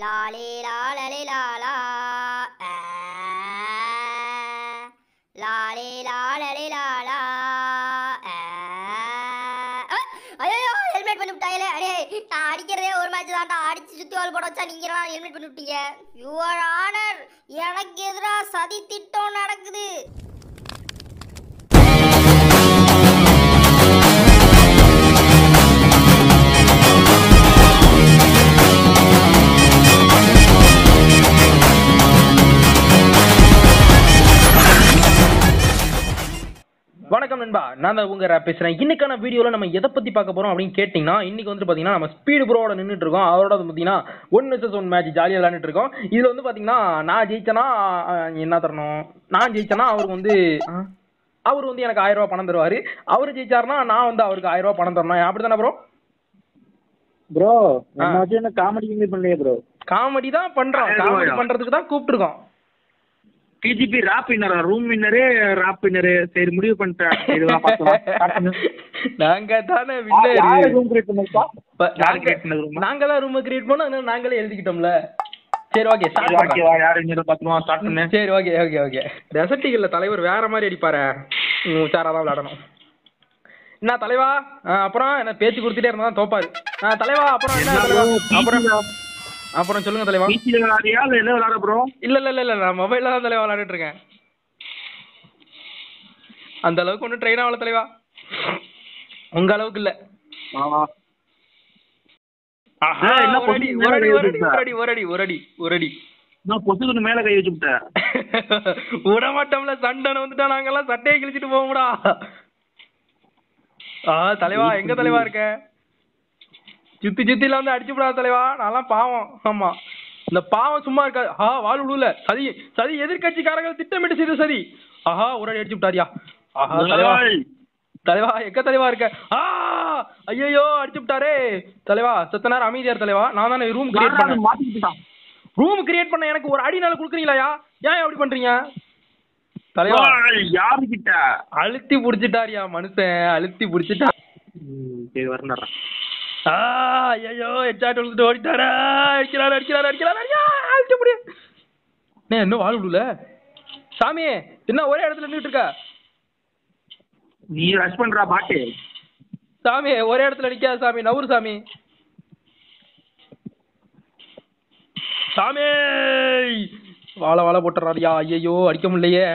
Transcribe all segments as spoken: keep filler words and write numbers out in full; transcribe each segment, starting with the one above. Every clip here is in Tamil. लाले लाले लाला लाले लाले लाला। अयो हेलमेट பண்ணிட்டீங்களே, अरे நான் அடிக்கிறதே ஒரு மேட்ச் தான்டா, அடிச்சு சுத்தி வால் போட வச்சா நீங்க என்ன ஹெல்மெட் பண்ணிட்டீங்க? யுவர் ஆனர், எனக்கு எதிரா சதி திட்டம் நடக்குது. வணக்கம் நண்பா, நான் தான் உங்க ராப் பேசுகிறேன். இன்றைக்கான வீடியோவில் நம்ம எதை பற்றி பார்க்க போகிறோம் அப்படின்னு கேட்டிங்கன்னா, இன்றைக்கி வந்து பார்த்தீங்கன்னா நம்ம ஸ்பீடு ப்ரோவோட நின்றுட்டு இருக்கோம். அவரோட வந்து பார்த்தீங்கன்னா ஒன் வர்சஸ் ஒன் மேட்ச் ஜாலியாக விளாண்டுட்டு இருக்கோம். இதில் வந்து பார்த்தீங்கன்னா நான் ஜெயிச்சேன்னா என்ன தரணும், நான் ஜெயிச்சேன்னா அவருக்கு வந்து அவர் வந்து எனக்கு ஆயிரம் ரூபா பணம் தருவார், அவர் ஜெயிச்சாருன்னா நான் வந்து அவருக்கு ஆயிரம் ரூபா பணம் தரணும். அப்படி தானே ப்ரோ? ப்ரோ என்ன காமெடி பண்ணலையே ப்ரோ? காமெடி தான் பண்ணுறோம், காமெடி பண்ணுறதுக்கு தான் கூப்பிட்டுருக்கோம். டிஜிபி ராப் வின்னரா, ரூம் வின்னரே ராப் வின்னரே, சரி முடிவு பண்ணிட்டேன். இதுவா பார்த்தோம், நாங்க தான வின்னர். யார ரூம் கிரியேட் பண்ணீங்கப்பா? யார் கிரியேட் பண்ணது ரூம்? நாங்க தான் ரூம் கிரியேட் பண்ணோம், அதனால நாங்களே எழுதிட்டோம்ல. சரி ஓகே ஸ்டார்ட் ஓகே, வா யார் வின்னர் பாத்துமா ஸ்டார்ட் பண்ணு. சரி ஓகே ஓகே ஓகே. டெசர்ட்டிகல்ல தலைவர் வேற மாதிரி அடிப்பாரே, நீ உச்சாரா தான் விளையாடணும். என்ன தலைவா அப்புறம் என்ன பேசி கொடுத்துட்டே இருந்தா தோப்பாரு. தலைவா அப்புறம் என்ன அப்புறம் அப்புறம் சொல்லுங்க தலைவா. பிசி விளையாடுறியா இல்ல என்ன விளையாடுற ப்ரோ? இல்ல இல்ல இல்ல நான் மொபைல்ல தான் தலைவா விளையாடிட்டு இருக்கேன். அந்த அளவுக்கு ஒண்ணு ட்ரெயின் ஆகல தலைவா, உங்க அளவுக்கு இல்ல. ஆஹா என்ன பொடி, ஒரடி ஒரடி ஒரடி ஒரடி ஒரடி ஒரடி நான் பொசுக்கு மேல கை வச்சு விட்டேன். உடமாட்டம்ல சண்டன வந்துட்டா, நாங்க எல்லாம் சட்டையை கிழிச்சிட்டு போவோம்டா. ஆ தலைவா எங்க தலைவா இருக்க? சுத்தி சுத்தில வந்து அடிச்சு விடாத தலைவா, நான்லாம் பாவம். ஆமா இந்த பாவம் சும்மா இருக்காது. ஆ வால் உழுவுல சரி சரி, எதிர்கட்சிக்காரங்க திட்டமிட்டு செய்த சரி. ஆஹா ஒரு அடி அடிச்சு விட்டாரியா. ஆஹா தலைவா தலைவா எக்க தலைவா இருக்க? ஆ ஐயோ அடிச்சு விட்டாரே தலைவா, சத்த நேரம் அமைதியார் தலைவா. நான் தானே ரூம் கிரியேட் பண்ண மாத்திக்கிட்டான், ரூம் கிரியேட் பண்ண எனக்கு ஒரு அடி நாள குடுக்குறீங்களாயா? ஏன் அப்படி பண்றீங்க தலைவா? யாருக்கிட்ட அழுத்தி புடிச்சிட்டாரியா மனுஷன், அழுத்தி புடிச்சிட்டா. சரி வரணும்டா. ஐயோ எச்சாட்டு விழுந்துட்டு ஓடிட்டாரா, அடிக்கிறாரு அடிக்கிறாரு அடிக்கிறாரு ஐயா அழிச்ச முடியும். நான் இன்னும் வாழ் விடல சாமி, என்ன ஒரே இடத்துல நின்றுட்டு இருக்க நீ? ரஷ் பண்றா பாட்டு சாமி, ஒரே இடத்துல நிக்காது சாமி, நவுரு சாமி. சாமி வாழை வாழை போட்டுறாருயா, ஐயோ அடிக்க முடியலையே.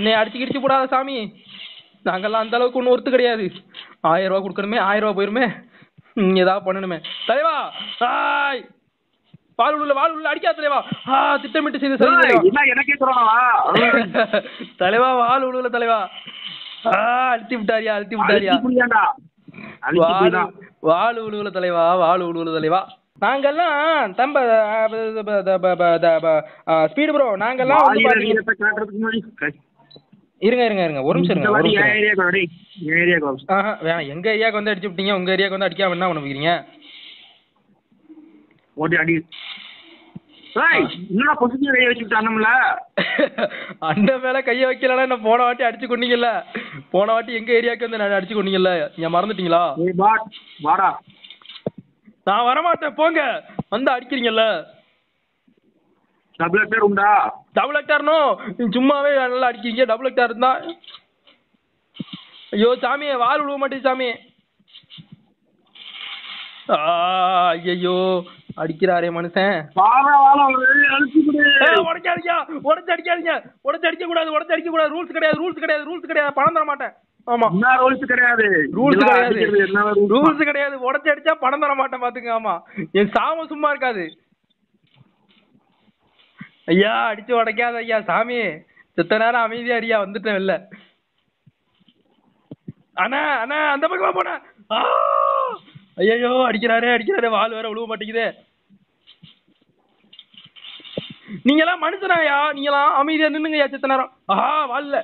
என்னைய அடிச்சு கிடிச்சு போடாத சாமி, நாங்கெல்லாம் அந்த அளவுக்கு ஒன்றும் ஒருத்து கிடையாது. ஆயிரம் ரூபா கொடுக்கணுமே, ஆயிரம் ரூபா போயிருமே, ஏதாவது பண்ணணுமே தலைவா. ஹாய் பாலுள்ள வாலுள்ள அடிக்காத தலைவா. ஆ திட்டமிட்டு செய்து சரி என்ன எனக்கே சொல்றானா தலைவா? வாலுள்ள தலைவா ஆ அழுத்தி விட்டாரியா, அழுத்தி விட்டாரியா. வாலுள்ள தலைவா, வாலுள்ள தலைவா. நாங்கெல்லாம் தம்ப ஸ்பீடு ப்ரோ, நாங்கெல்லாம் வந்து பாத்தீங்க. இருங்க இருங்க இருங்க ஒரு நிமிஷம் இருங்க, ஒரு நிமிஷம். ஆஹா வேணாம், எங்கள் ஏரியாவுக்கு வந்து அடிச்சு விட்டீங்க, உங்கள் ஏரியாவுக்கு வந்து அடிக்காம என்ன பண்ண வைக்கிறீங்க? அந்த மேலே கையை வைக்கலன்னா என்ன, போன வாட்டி அடிச்சு கொண்டீங்கல்ல, போன வாட்டி எங்கள் ஏரியாவுக்கு வந்து அடிச்சு கொண்டீங்கல்ல, நீங்கள் மறந்துட்டீங்களா? நான் வரமாட்டேன் போங்க, வந்து அடிக்கிறீங்கல்ல. டபுள் ஆக்டர் உண்டா? டபுள் ஆக்டர்னோ சும்மாவே நல்லா அடிக்கிறீங்க, டபுள் ஆக்டர் இருந்தா. ஐயோ சாமி வால் விழுவ மாட்டேன் சாமி. ஐயோ அடிக்கிறாரே மனுஷன், உடச்சடிக்கா உடச்சு அடிக்காதீங்க, உடச்சு அடிக்க கூடாது, உடச்சு அடிக்க கூடாது, ரூல்ஸ் கிடையாது, ரூல்ஸ் கிடையாது, ரூல்ஸ் கிடையாது, பணம் தர மாட்டேன். ஆமா ரூல்ஸ் கிடையாது, ரூல்ஸ் கிடையாது, ரூல்ஸ் கிடையாது, உடச்சு அடிச்சா பணம் தர மாட்டேன் பாத்துங்க. ஆமா என் சாம சும்மா இருக்காது. ஐயா அடிச்சு உடைக்காத ஐயா சாமி, செத்த நேரம் அமைதியா ஐயா வந்துட்டேன் வெளில. அண்ணா அண்ணா அந்த பக்கமா போன. ஐயோ அடிக்கிறாரே அடிக்கிறாரே, வால் வேற விழுவ மாட்டேங்குது. நீங்க எல்லாம் மனுஷனாயா, நீங்க எல்லாம் அமைதியா நின்னுங்கய்யா செத்த நேரம். ஆஹா வால்ல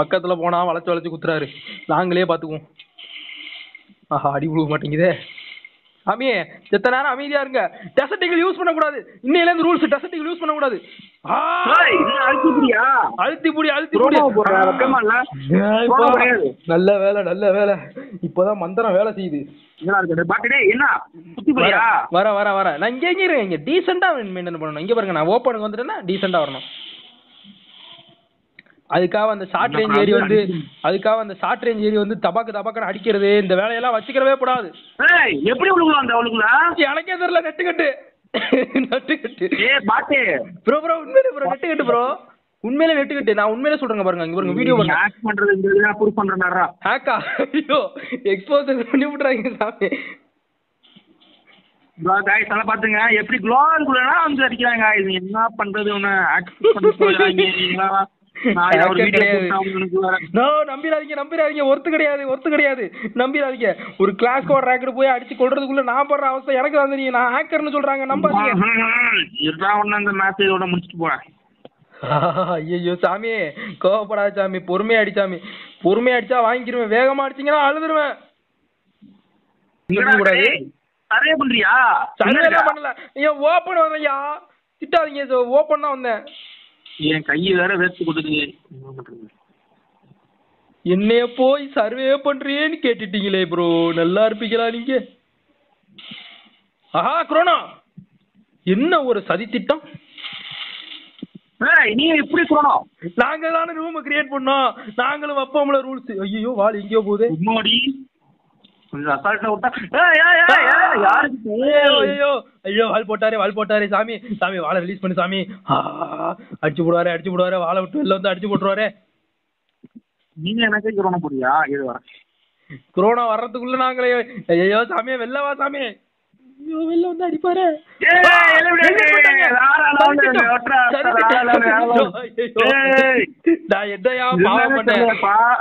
பக்கத்துல போனா வளைச்சு வளைச்சு குத்துறாரு, நாங்களே பாத்துக்குவோம். ஆஹா அடி விழுவ மாட்டேங்குதே அமி எத்தனை நேரம் அமைதியா இருங்க. டெசர்ட்டிகள் யூஸ் பண்ண கூடாது. இன்னையில இருந்து ரூல்ஸ் டெசர்ட்டிகள் யூஸ் பண்ண கூடாது. ஹாய் இது அழுத்திபுடியா? அழுத்திபுடி அழுத்திபுடி போறா கமல்ல. நல்ல வேளை நல்ல வேளை. இப்போதான் மந்திரம் வேளை செய்யுது. என்ன இருக்கு பாட்டு டேய் என்ன? அழுத்திபுடியா? வர வர வர. நான் இங்க இங்க இருக்கேன். இங்க டீசன்ட்டா மெயின்டெய்ன் பண்ணனும். இங்க பாருங்க நான் ஓபனுக்கு வந்துட்டேன்னா டீசன்ட்டா வரணும். அதுக்காக அந்த ஷார்ட் ரேஞ்ச் ஏரி வந்து அதுக்காக அந்த ஷார்ட் ரேஞ்ச் ஏரி வந்து தபாக்கு தபாக்கன அடிக்கிறது இந்த வேலையெல்லாம் வச்சுக்கிறவே கூடாது. ஏய் எப்படி உளுகுலாம் அந்த உளுகுனா எனக்கே தெரியல. நெட் கட்டு நெட் கட்டு ஏய் பாட்டு bro bro உண்மையிலே bro நெட் கட்டு bro உண்மையிலே நெட் கட்டு. நான் உண்மையிலே சொல்றேங்க பாருங்க. இங்க பாருங்க வீடியோ பாருங்க. ஹேக் பண்றதுங்கிறது நான் ப்ரூஃப் பண்றேன்டா. ஹேக்கா ஐயோ எக்ஸ்போஸ் பண்ணி விட்டுறாங்க சாமி. bro guys நல்லா பாத்துங்க எப்படி க்ளோவல் குள்ளனா வந்து அடிக்கறாங்க guys. என்ன பண்றது உன ஹேக் பண்ணி போறாங்க. நான் ஒரு வீடியோ போடுறேன் உங்களுக்கு. நோ நம்பிராதீங்க நம்பிராதீங்க. ஒருத்து கிடையாது ஒருத்து கிடையாது நம்பிராதீங்க. ஒரு கிளாஸ் கோட் ராக்கெட் போய் அடிச்சு கொல்றதுக்குள்ள நான் பண்ற அவஸ்தை எனக்கு வந்துறீங்க. நான் ஹேக்கர்னு சொல்றாங்க நம்பாதீங்க. இதா ஒண்ணு அந்த மேட்ச் இதோட முடிச்சிட்டு போறேன். ஐயோ சாமி கோவப்படாத சாமி. பொறுமையா அடி சாமி. பொறுமையா அடிச்சா வாங்கிடுவேன். வேகமா அடிச்சீங்கனா அழுதுடுவேன். இங்க கூடாது சர்வே பண்றியா? சர்வே பண்ணல. ஐயோ ஓபன் வரலையா? திட்டாதீங்க. ஓபன் தான் வந்தேன். ஏன் கைய வேற வேஸ்ட் கொடுக்குது. என்னைய போய் சர்வே பண்றேன்னு கேட்டிட்டீங்களே bro. நல்லா இருப்பீங்களா நீங்க? ஆஹா குரோனா என்ன ஒரு சதி திட்டம். ஏய் நீ இப்படி குரோனா நாங்க தான ரூம் கிரியேட் பண்ணோம். நாங்களும் வப்போம்ல ரூல்ஸ். ஐயோ வாள் எங்கயோ போகுது. இன்னோடி கொஞ்சம் அசால்ட்டா விட்டா. ஏய் ஏய் ஏய் யாருக்கு? ஐயோ ஐயோ வாள் போட்டாரே வாள் போட்டாரே சாமி சாமி. வாளை ரிலீஸ் பண்ணு சாமி. அடிச்சு போடுவாரே அடிச்சு போடுவாரே. வாளை விட்டு வெளில வந்து அடிச்சு போடுறாரே. நீங்க எனக்கு கொரோனா போறியா? இது வர கொரோனா வர்றதுக்குள்ள நாங்களே ஐயோ சாமி வெளில வா சாமி. ஐயோ வெளில வந்து அடிப்பாரே. ஏய் எலவிடே ஆரால வந்து ஓட்றா. நான் என்னையா பாவம் பண்ணேன்?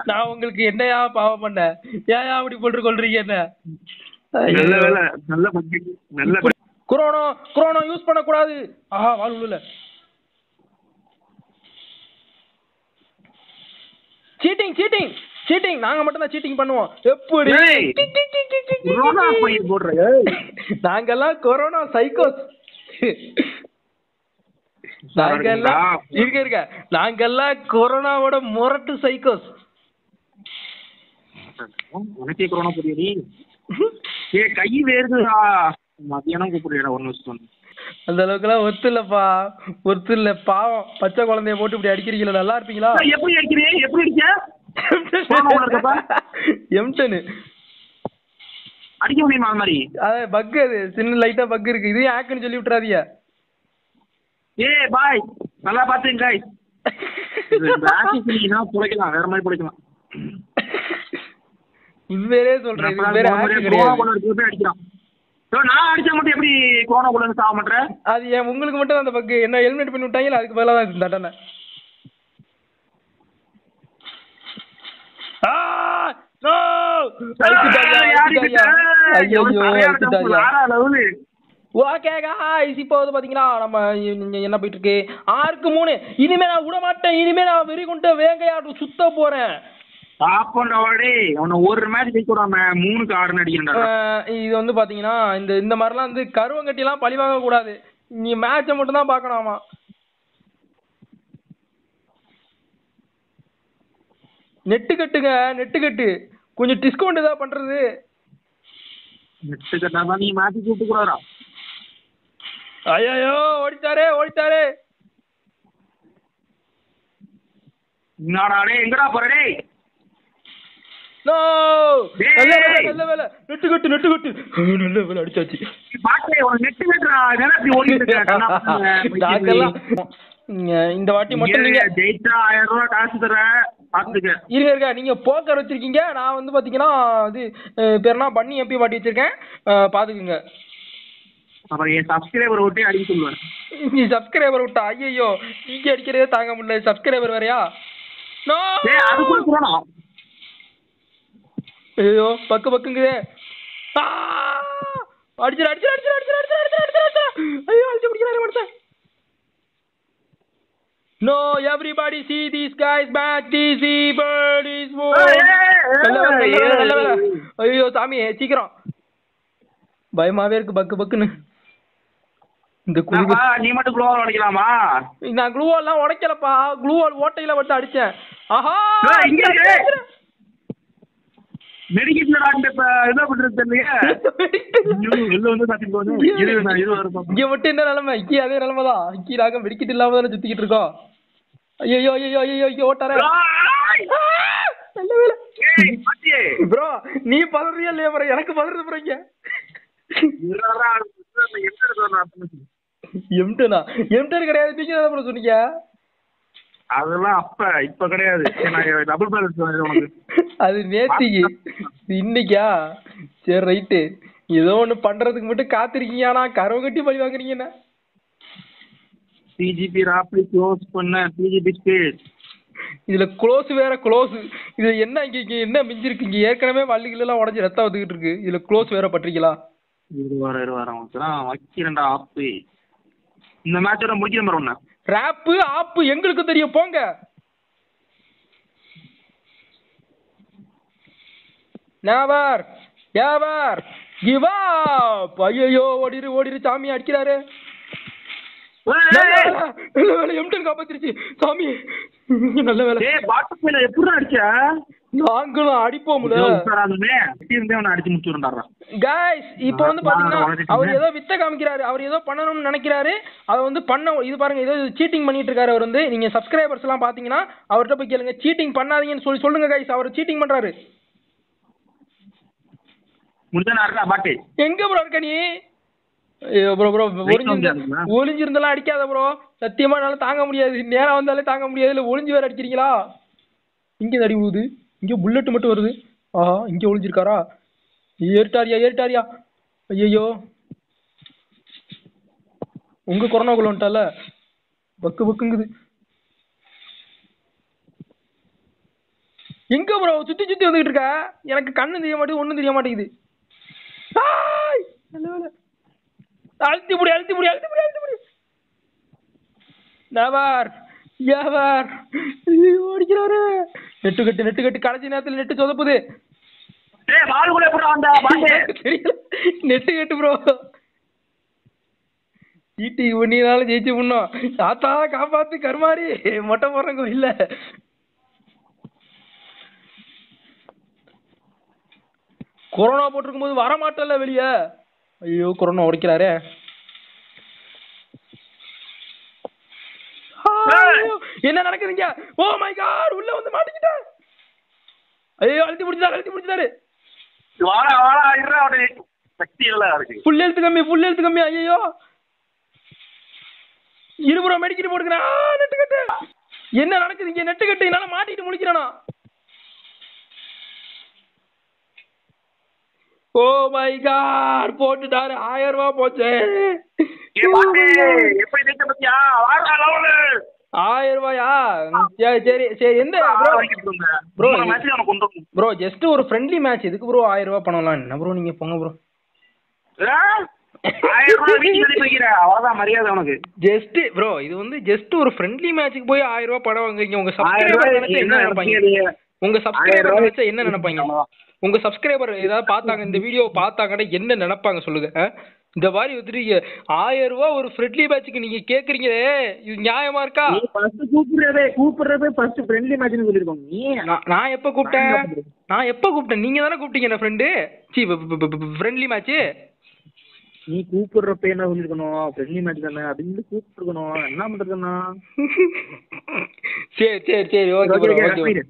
நான் உங்களுக்கு என்னையா பாவம் பண்ணேன்? ஏயா அப்படி போட்டு கொல்றீங்க என்ன? நல்ல வேளை நல்ல பத்தி நல்ல குரோனோ குரோனோ யூஸ் பண்ண கூடாது. ஆஹா வால் உள்ள சீட்டிங் சீட்டிங் சீட்டிங். நாங்க மட்டும் தான் சீட்டிங் பண்ணுவோம். எப்படி கொரோனா பையன் போடுறீங்க? நாங்க எல்லாம் கொரோனா சைக்கோஸ். நாங்க எல்லாம் இருக்க இருக்க நாங்க எல்லாம் கொரோனாவோட முரட்டு சைக்கோஸ். உனக்கே கொரோனா புரியுது. ஏ கை வேறுதுடா. மத்தியானம் கூப்பிடுறேன் ஒரு நிமிஷம். அந்த அளவுக்குலாம் ஒத்து இல்லப்பா ஒத்து இல்ல. பாவம் பச்சை குழந்தைய போட்டு இப்படி அடிக்கிறீங்களா? நல்லா இருப்பீங்களா? எப்படி அடிக்கிறீங்க எப்படி அடிக்க எம்டனு அடிக்க முடியுமா? அந்த மாதிரி அது பக் அது சின்ன லைட்டா பக் இருக்கு. இது ஹேக்னு சொல்லி விட்டுறாதீங்க. ஏய் பாய் நல்லா பாத்தீங்க गाइस. இந்த ஆக்டிவிட்டினா புடிக்கலாம் வேற மாதிரி புடிக்கலாம். இவரே சொல்றேன் இவரே ஆக்டிவிட்டி அடிக்கலாம். சோ நான் அடிச்சா மட்டும் எப்படி கோண குள்ள சாவ மாட்டற? அது ஏன் உங்களுக்கு மட்டும் அந்த பக் என்ன எலிமினேட் பண்ணி விட்டாங்க? அதுக்கு பதிலா தான் இந்த அட்டன. ஆ நோ அடிச்சிட்டாங்க அடிச்சிட்டாங்க. ஐயோ அடிச்சிட்டாங்க. ஆறாலவுல ஓகே गाइस இப்போ வந்து பாத்தீங்களா நம்ம என்ன போயிட்டு இருக்கு ஆறுக்கு மூணு. இனிமே நான் விட மாட்டேன். இனிமே நான் வெறி கொண்டு வேங்கையாடு சுத்த போறேன். பாப்பண்டாவடி அவன ஒரு மேட்ச் ஜெயிக்கறாம மூணுக்கு ஆறு அடிக்கறடா. இது வந்து பாத்தீங்கன்னா இந்த இந்த மாதிரிலாம் வந்து கருவங்கட்டிலாம் பழி வாங்க கூடாது. நீ மேட்சை மட்டும் தான் பார்க்கணுமா. நெட் கட்டுங்க நெட் கட்டு. கொஞ்சம் டிஸ்கவுண்ட் ஏதா பண்றது. நெட் கட்டா நீ மேட்ச் கூட்டி கூடடா. ஐயோ ஓடிட்டாரே ஓடிட்டாரே. என்னடா டேய் எங்கடா போற டேய்? நோ நல்ல வேளை நெட் கட்டு நெட் கட்டு. நல்ல வேளை அடிச்சாச்சு. பாட்டே ஒரு நெட் கட்டடா என்ன இப்படி ஓடிட்டு இருக்க? தாக்கலாம் இந்த வாட்டி மட்டும் நீங்க ஜெயிச்சா ஆயிரம் ரூபாய் காசு தரேன் பாத்துக்க. இருங்க இருங்க. நீங்க போக்கர் வச்சிருக்கீங்க? நான் வந்து பாத்தீங்கன்னா இது பேர்னா பண்ணி எம்பி வாட்டி வச்சிருக்கேன். பாத்துக்குங்க. அப்புறம் ஏன் சப்ஸ்கிரைபர் விட்டே அடிக்க சொல்லுவேன். நீ சப்ஸ்கிரைபர் விட்டா ஐயோ நீங்க அடிக்கிறதே தாங்க முடியல. சப்ஸ்கிரைபர் வேறையா? நோ அது குரோனா. ஐயோ பக்கு பக்குங்குதே. அடிச்சு அடிச்சு அடிச்சு அடிச்சு அடிச்சு அடிச்சு அடிச்சு. ஐயோ அடிச்சு பிடிக்கறாரு மச்சான். No everybody see these guys back these birdies whoa. ஐயோ சாமி சீக்கிரம் பயமாவே இருக்கு பக்கு பக்குன்னு. இந்த குருவா நீ மட்டும் க்ளூவால் உடைக்கலாமா? நான் க்ளூவால்லாம் உடைக்கலப்பா, க்ளூவால் ஓட்டையில வந்து அடிச்சேன். ஆஹா இங்க இருக்கு மெடிக்கிட்ல டாக்டர் இப்ப என்ன பண்றது தெரியல. இல்ல வந்து சத்தி போறேன் இது நான் இது வர பாக்க. இங்க விட்டு என்ன நிலமை? இங்க அதே நிலமைதான். இங்க நாங்க மெடிக்கிட் இல்லாம தான் சுத்திக்கிட்டு இருக்கோம். ஐயோ ஐயோ ஐயோ ஐயோ ஓட்டறே. நல்லவேளை ஏய் பாத்தியே bro நீ பதறியா இல்ல bro? எனக்கு பதறது bro. இங்க என்னடா என்ன சொல்றானே? எம்டனா எம்டர் கிடையாது நீங்க என்ன bro சொன்னீங்க? அதெல்லாம் அப்ப இப்ப கிடையாது. நான் டபுள் பேலன்ஸ் வாங்குறேன் உங்களுக்கு. அது நேத்திக்கு இன்னைக்கா? சரி ரைட். ஏதோ ஒன்னு பண்றதுக்கு மட்டும் காத்திருக்கீங்க. ஆனா கரவகட்டி பழி வாங்குறீங்கனா டிஜிபி ராப்லி க்ளோஸ் பண்ண டிஜிபி ஸ்பீட். இதுல க்ளோஸ் வேற க்ளோஸ். இது என்ன இங்க என்ன மிஞ்சி இருக்குங்க? ஏற்கனவே வள்ளிகள் எல்லாம் உடைஞ்சு ரத்தம் வந்துகிட்டு இருக்கு. இதுல க்ளோஸ் வேற பட்றீங்களா? இருவார இருவார வந்துறா வக்கிரண்டா ஆப். இந்த மேட்சோட முடிக்கிற மாதிரி ஒண்ணா ராப் ஆப் எங்களுக்கு தெரியும் போங்க. never ever give up. ஐயோ ஓடிரு ஓடிரு சாமி அடிக்குறாரு. நல்லவேளை எம்டன் காப்பாத்திருச்சு சாமி. நல்லவேளை டேய் பாட்டு மேல எப்பற அடிச்ச? நாங்களும் அடிப்போம்ல. உட்காராதே இருந்தே அவன் அடிச்சு முடிச்சுறான்டா. गाइस இப்போ வந்து பாத்தீங்கன்னா அவர் ஏதோ வித்த காமிக்கிறாரு. அவர் ஏதோ பண்ணணும்னு நினைக்கிறாரு. அத வந்து பண்ண இது பாருங்க ஏதோ சீட்டிங் பண்ணிட்டு இருக்காரு அவர் வந்து. நீங்க Subscribers எல்லாம் பாத்தீங்கன்னா அவர்ட்ட போய் கேளுங்க சீட்டிங் பண்ணாதீங்கன்னு சொல்லி சொல்லுங்க गाइस. அவர் சீட்டிங் பண்றாரு. முடிஞ்சனா இருக்கா பாட்டு? எங்க bro இருக்க நீ? ஏய் bro bro ஒளிஞ்சு ஒளிஞ்சு இருந்தால அடிக்காத bro. சத்தியமா என்னால தாங்க முடியாது. நேரா வந்தாலே தாங்க முடியாது. இல்ல ஒளிஞ்சு வேற அடிக்கிறீங்களா? இங்க அடி ஊது. இங்க புல்லட் மட்டும் வருது. ஆஹா இங்க ஒளிஞ்சிருக்காரா? ஏறிட்டாரியா ஏறிட்டாரியா? ஐயோ உங்க கொரோனாக்குள்ள வந்துட்டால பக்கு பக்குங்குது. எங்க bro சுத்தி சுத்தி வந்துட்டு இருக்க? எனக்கு கண்ணு தெரிய மாட்டேங்குது, ஒண்ணும் தெரிய மாட்டேங்குது. ஆய் நல்லவேளை அழுத்தி புடி அழுத்தி புடி அழுத்தி புடி அழுத்தி புடி. நவர் எவர் ஓடிக்குறாரு. நெட்டு கட்டு நெட்டு கட்டு கடைசி நேரத்துல நெட்டு சொதப்புது. டேய் பால் கூட எப்பற வந்த பாட்டு? நெட்டு கட்டு bro. ஈடி ஒண்ணினால ஜெயிச்சு பண்ணோம். தாத்தா காப்பாத்து கர்மாரி மொட்டை போறங்க இல்ல. கொரோனா போட்டுருக்கும் போது வர மாட்டல வெளியே. ஐயோ கொரோனா உடைக்கிறாரே. என்ன நடக்குதுங்க? ஓ மை காட் உள்ள வந்து மாட்டிக்கிட்டேன். ஐயோ அழுத்தி முடிச்சாரு அழுத்தி முடிச்சாரு. வாடா வாடா இருடா அடி சக்தி இல்ல இருக்கு. புல் எழுத்து கம்மி புல் எழுத்து கம்மி. ஐயோ இருபுறம் மெடிக்கிட்டு போடுங்க. நெட்டு கட்டு என்ன நடக்குதுங்க? நெட்டு கட்டு என்னால மாட்டிட்டு முழிக்கிறானா? Oh my God போட்டுட்டாரு. ஆயிரம் ரூபாய் போச்சு. ஆயிரம் ரூபாயா? சரி சரி எந்த ப்ரோ ப்ரோ ஜஸ்ட் ஒரு ஃப்ரெண்ட்லி மேட்ச். இதுக்கு ப்ரோ ஆயிரம் ரூபாய் பண்ணலாம் என்ன ப்ரோ? நீங்க போங்க ப்ரோ. ஜஸ்ட் ப்ரோ இது வந்து ஜஸ்ட் ஒரு ஃப்ரெண்ட்லி மேட்சுக்கு போய் ஆயிரம் ரூபாய் பணம் வாங்குறீங்க. உங்க சப்ஸ்கிரைபர் நினைச்சா என்ன நினைப்பாங்க? உங்க சப்ஸ்கிரைபர் நினைச்சா என்ன நினைப்பாங்க? உங்க சப்ஸ்கிரைபர் ஏதாவது பார்த்தாங்க இந்த வீடியோ பார்த்தாங்கன்னா என்ன நினைப்பாங்க சொல்லுங்க. இந்த மாதிரி வந்துட்டு ஆயிரம் ரூபா ஒரு ஃப்ரெண்ட்லி மேட்சுக்கு நீங்க கேக்குறீங்களே இது நியாயமா இருக்கா? கூப்பிடுறதே கூப்பிடுறதே ஃபர்ஸ்ட் ஃப்ரெண்ட்லி மேட்ச்னு சொல்லிருக்கோம். நான் எப்ப கூப்பிட்டேன்? நான் எப்ப கூப்பிட்டேன்? நீங்க தானே கூப்பிட்டீங்க என்ன ஃப்ரெண்டு சீ ஃப்ரெண்ட்லி மேட்ச்சு. நீ கூப்பிடுறப்ப என்ன சொல்லிருக்கணும்? ஃப்ரெண்ட்லி மேட்ச் தானே அப்படின்னு கூப்பிட்டுருக்கணும். என்ன பண்றதுன்னா சரி சரி சரி ஓகே ஓகே.